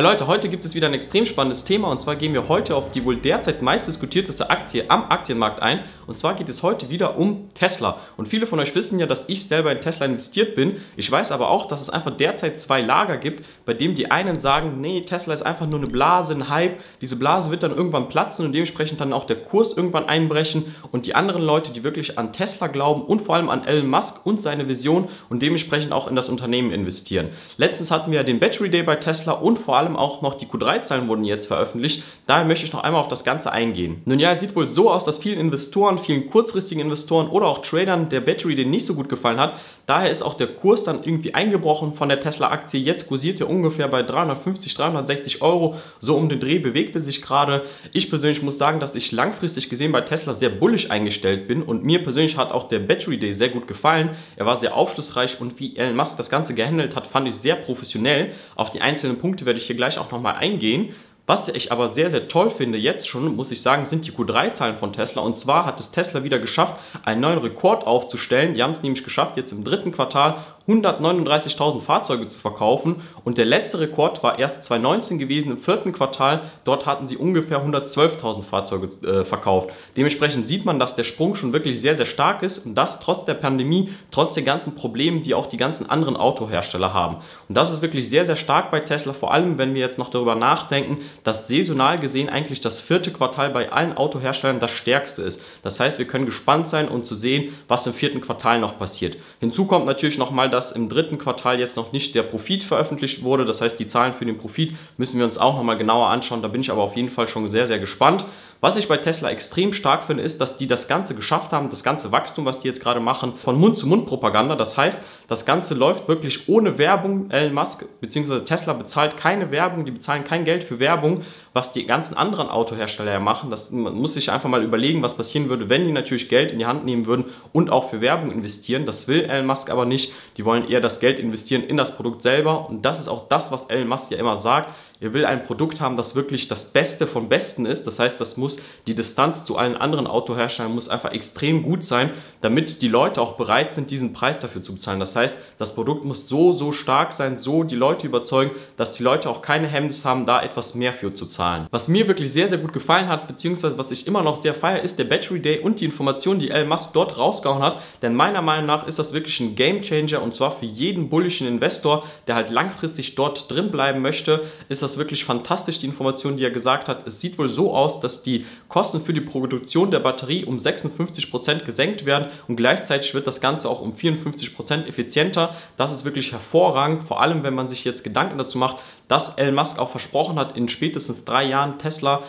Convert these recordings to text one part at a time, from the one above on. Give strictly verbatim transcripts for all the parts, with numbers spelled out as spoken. Hey Leute, heute gibt es wieder ein extrem spannendes Thema und zwar gehen wir heute auf die wohl derzeit meistdiskutierteste Aktie am Aktienmarkt ein und zwar geht es heute wieder um Tesla und viele von euch wissen ja, dass ich selber in Tesla investiert bin. Ich weiß aber auch, dass es einfach derzeit zwei Lager gibt, bei dem die einen sagen, nee, Tesla ist einfach nur eine Blase, ein Hype, diese Blase wird dann irgendwann platzen und dementsprechend dann auch der Kurs irgendwann einbrechen und die anderen Leute, die wirklich an Tesla glauben und vor allem an Elon Musk und seine Vision und dementsprechend auch in das Unternehmen investieren. Letztens hatten wir ja den Battery Day bei Tesla und vor allem Vor allem auch noch die Q drei Zahlen wurden jetzt veröffentlicht, daher möchte ich noch einmal auf das Ganze eingehen. Nun ja, es sieht wohl so aus, dass vielen Investoren, vielen kurzfristigen Investoren oder auch Tradern der Battery Day nicht so gut gefallen hat, daher ist auch der Kurs dann irgendwie eingebrochen von der Tesla-Aktie, jetzt kursiert er ungefähr bei dreihundertfünfzig, dreihundertsechzig Euro, so um den Dreh bewegte sich gerade. Ich persönlich muss sagen, dass ich langfristig gesehen bei Tesla sehr bullisch eingestellt bin und mir persönlich hat auch der Battery Day sehr gut gefallen, er war sehr aufschlussreich und wie Elon Musk das Ganze gehandelt hat, fand ich sehr professionell. Auf die einzelnen Punkte werde ich hier gleich auch nochmal eingehen. Was ich aber sehr, sehr toll finde jetzt schon, muss ich sagen, sind die Q drei Zahlen von Tesla. Und zwar hat es Tesla wieder geschafft, einen neuen Rekord aufzustellen. Die haben es nämlich geschafft, jetzt im dritten Quartal hundertneununddreißigtausend Fahrzeuge zu verkaufen. Und der letzte Rekord war erst zweitausendneunzehn gewesen, im vierten Quartal. Dort hatten sie ungefähr hundertzwölftausend Fahrzeuge äh, verkauft. Dementsprechend sieht man, dass der Sprung schon wirklich sehr, sehr stark ist. Und das trotz der Pandemie, trotz den ganzen Problemen, die auch die ganzen anderen Autohersteller haben. Und das ist wirklich sehr, sehr stark bei Tesla. Vor allem, wenn wir jetzt noch darüber nachdenken, dass saisonal gesehen eigentlich das vierte Quartal bei allen Autoherstellern das stärkste ist. Das heißt, wir können gespannt sein und zu sehen, was im vierten Quartal noch passiert. Hinzu kommt natürlich nochmal, dass im dritten Quartal jetzt noch nicht der Profit veröffentlicht wurde. Das heißt, die Zahlen für den Profit müssen wir uns auch nochmal genauer anschauen. Da bin ich aber auf jeden Fall schon sehr, sehr gespannt. Was ich bei Tesla extrem stark finde, ist, dass die das Ganze geschafft haben, das ganze Wachstum, was die jetzt gerade machen, von Mund-zu-Mund-Propaganda. Das heißt, das Ganze läuft wirklich ohne Werbung. Elon Musk bzw. Tesla bezahlt keine Werbung, die bezahlen kein Geld für Werbung. Was die ganzen anderen Autohersteller ja machen, das, man muss sich einfach mal überlegen, was passieren würde, wenn die natürlich Geld in die Hand nehmen würden und auch für Werbung investieren. Das will Elon Musk aber nicht. Die wollen eher das Geld investieren in das Produkt selber und das ist auch das, was Elon Musk ja immer sagt. Er will ein Produkt haben, das wirklich das Beste vom Besten ist. Das heißt, das muss die Distanz zu allen anderen Autoherstellern muss einfach extrem gut sein, damit die Leute auch bereit sind, diesen Preis dafür zu bezahlen. Das heißt, das Produkt muss so, so stark sein, so die Leute überzeugen, dass die Leute auch keine Hemmnis haben, da etwas mehr für zu zahlen. Was mir wirklich sehr, sehr gut gefallen hat, beziehungsweise was ich immer noch sehr feiere, ist der Battery Day und die Informationen, die Elon Musk dort rausgehauen hat, denn meiner Meinung nach ist das wirklich ein Game Changer und zwar für jeden bullischen Investor, der halt langfristig dort drin bleiben möchte, ist das wirklich fantastisch, die Informationen, die er gesagt hat. Es sieht wohl so aus, dass die Kosten für die Produktion der Batterie um sechsundfünfzig Prozent gesenkt werden und gleichzeitig wird das Ganze auch um vierundfünfzig Prozent effizienter. Das ist wirklich hervorragend, vor allem wenn man sich jetzt Gedanken dazu macht, dass Elon Musk auch versprochen hat, in spätestens drei Jahren Tesla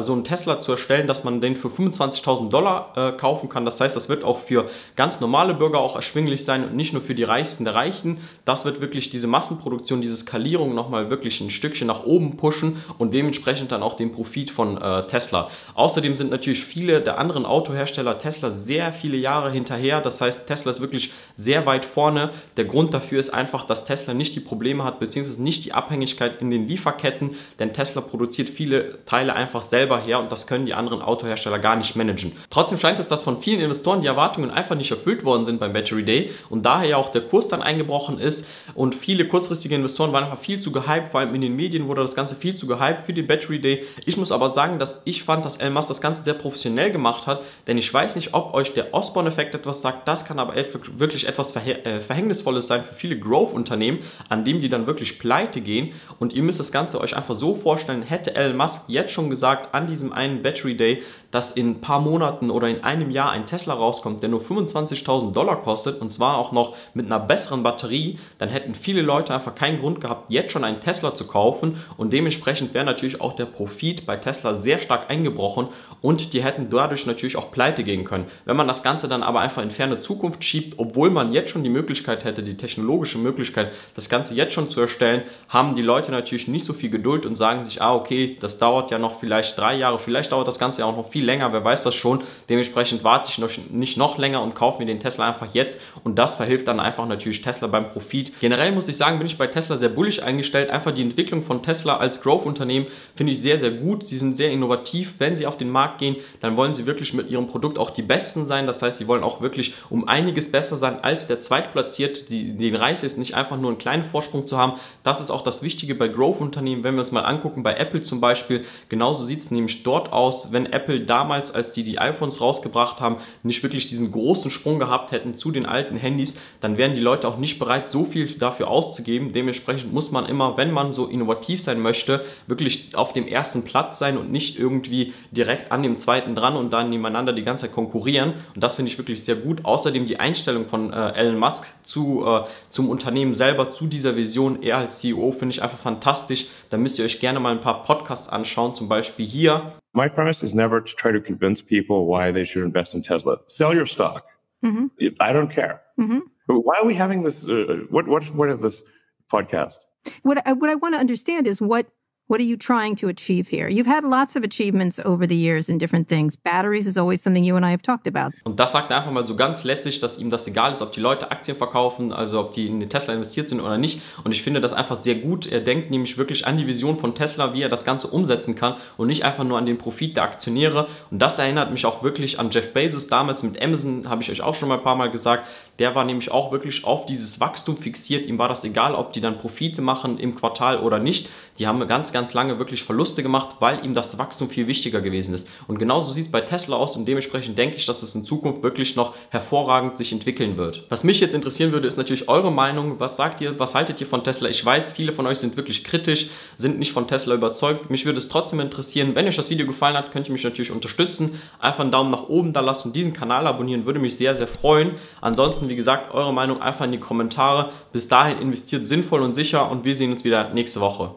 so einen Tesla zu erstellen, dass man den für fünfundzwanzigtausend Dollar äh, kaufen kann. Das heißt, das wird auch für ganz normale Bürger auch erschwinglich sein und nicht nur für die Reichsten der Reichen. Das wird wirklich diese Massenproduktion, diese Skalierung nochmal wirklich ein Stückchen nach oben pushen und dementsprechend dann auch den Profit von äh, Tesla. Außerdem sind natürlich viele der anderen Autohersteller Tesla sehr viele Jahre hinterher. Das heißt, Tesla ist wirklich sehr weit vorne. Der Grund dafür ist einfach, dass Tesla nicht die Probleme hat, beziehungsweise nicht die Abhängigkeit in den Lieferketten, denn Tesla produziert viele Teile einfach selber her und das können die anderen Autohersteller gar nicht managen. Trotzdem scheint es, dass von vielen Investoren die Erwartungen einfach nicht erfüllt worden sind beim Battery Day und daher ja auch der Kurs dann eingebrochen ist und viele kurzfristige Investoren waren einfach viel zu gehypt, vor allem in den Medien wurde das Ganze viel zu gehypt für den Battery Day. Ich muss aber sagen, dass ich fand, dass Elon Musk das Ganze sehr professionell gemacht hat, denn ich weiß nicht, ob euch der Osborne-Effekt etwas sagt, das kann aber wirklich etwas Verhängnisvolles sein für viele Growth-Unternehmen, an dem die dann wirklich pleite gehen und ihr müsst das Ganze euch einfach so vorstellen, hätte Elon Musk jetzt schon gesagt, an diesem einen Battery Day, dass in ein paar Monaten oder in einem Jahr ein Tesla rauskommt, der nur fünfundzwanzigtausend Dollar kostet und zwar auch noch mit einer besseren Batterie, dann hätten viele Leute einfach keinen Grund gehabt, jetzt schon einen Tesla zu kaufen und dementsprechend wäre natürlich auch der Profit bei Tesla sehr stark eingebrochen und die hätten dadurch natürlich auch pleite gehen können. Wenn man das Ganze dann aber einfach in ferne Zukunft schiebt, obwohl man jetzt schon die Möglichkeit hätte, die technologische Möglichkeit, das Ganze jetzt schon zu erstellen, haben die Leute natürlich nicht so viel Geduld und sagen sich, ah okay, das dauert ja noch vielleicht vielleicht drei Jahre, vielleicht dauert das Ganze ja auch noch viel länger, wer weiß das schon. Dementsprechend warte ich noch, nicht noch länger und kaufe mir den Tesla einfach jetzt, und das verhilft dann einfach natürlich Tesla beim Profit. Generell muss ich sagen, bin ich bei Tesla sehr bullig eingestellt. Einfach die Entwicklung von Tesla als Growth-Unternehmen finde ich sehr, sehr gut. Sie sind sehr innovativ. Wenn sie auf den Markt gehen, dann wollen sie wirklich mit ihrem Produkt auch die Besten sein. Das heißt, sie wollen auch wirklich um einiges besser sein als der Zweitplatzierte, die den Reich ist, nicht einfach nur einen kleinen Vorsprung zu haben. Das ist auch das Wichtige bei Growth-Unternehmen. Wenn wir uns mal angucken, bei Apple zum Beispiel, genauso sieht es nämlich dort aus, wenn Apple damals, als die die iPhones rausgebracht haben, nicht wirklich diesen großen Sprung gehabt hätten zu den alten Handys, dann wären die Leute auch nicht bereit, so viel dafür auszugeben. Dementsprechend muss man immer, wenn man so innovativ sein möchte, wirklich auf dem ersten Platz sein und nicht irgendwie direkt an dem zweiten dran und dann nebeneinander die ganze Zeit konkurrieren. Und das finde ich wirklich sehr gut. Außerdem die Einstellung von äh, Elon Musk zu, äh, zum Unternehmen selber, zu dieser Vision, er als C E O, finde ich einfach fantastisch. Da müsst ihr euch gerne mal ein paar Podcasts anschauen, zum Beispiel hier. My premise is never to try to convince people why they should invest in Tesla. Sell your stock. Mm-hmm. I don't care. Mm-hmm. But why are we having this? Uh, what what what is this podcast? What I, what I want to understand is what what are you trying to achieve here? You've had lots of achievements over the years in different things. Batteries is always something you and I have talked about. Und das sagt er einfach mal so ganz lässig, dass ihm das egal ist, ob die Leute Aktien verkaufen, also ob die in den Tesla investiert sind oder nicht. Und ich finde das einfach sehr gut. Er denkt nämlich wirklich an die Vision von Tesla, wie er das Ganze umsetzen kann und nicht einfach nur an den Profit der Aktionäre. Und das erinnert mich auch wirklich an Jeff Bezos damals mit Amazon, habe ich euch auch schon mal ein paar Mal gesagt. Der war nämlich auch wirklich auf dieses Wachstum fixiert. Ihm war das egal, ob die dann Profite machen im Quartal oder nicht. Die haben ganz, ganz lange wirklich Verluste gemacht, weil ihm das Wachstum viel wichtiger gewesen ist. Und genauso sieht es bei Tesla aus, und dementsprechend denke ich, dass es in Zukunft wirklich noch hervorragend sich entwickeln wird. Was mich jetzt interessieren würde, ist natürlich eure Meinung. Was sagt ihr? Was haltet ihr von Tesla? Ich weiß, viele von euch sind wirklich kritisch, sind nicht von Tesla überzeugt. Mich würde es trotzdem interessieren. Wenn euch das Video gefallen hat, könnt ihr mich natürlich unterstützen. Einfach einen Daumen nach oben da lassen, diesen Kanal abonnieren, würde mich sehr, sehr freuen. Ansonsten, wie gesagt, eure Meinung einfach in die Kommentare. Bis dahin investiert sinnvoll und sicher, und wir sehen uns wieder nächste Woche.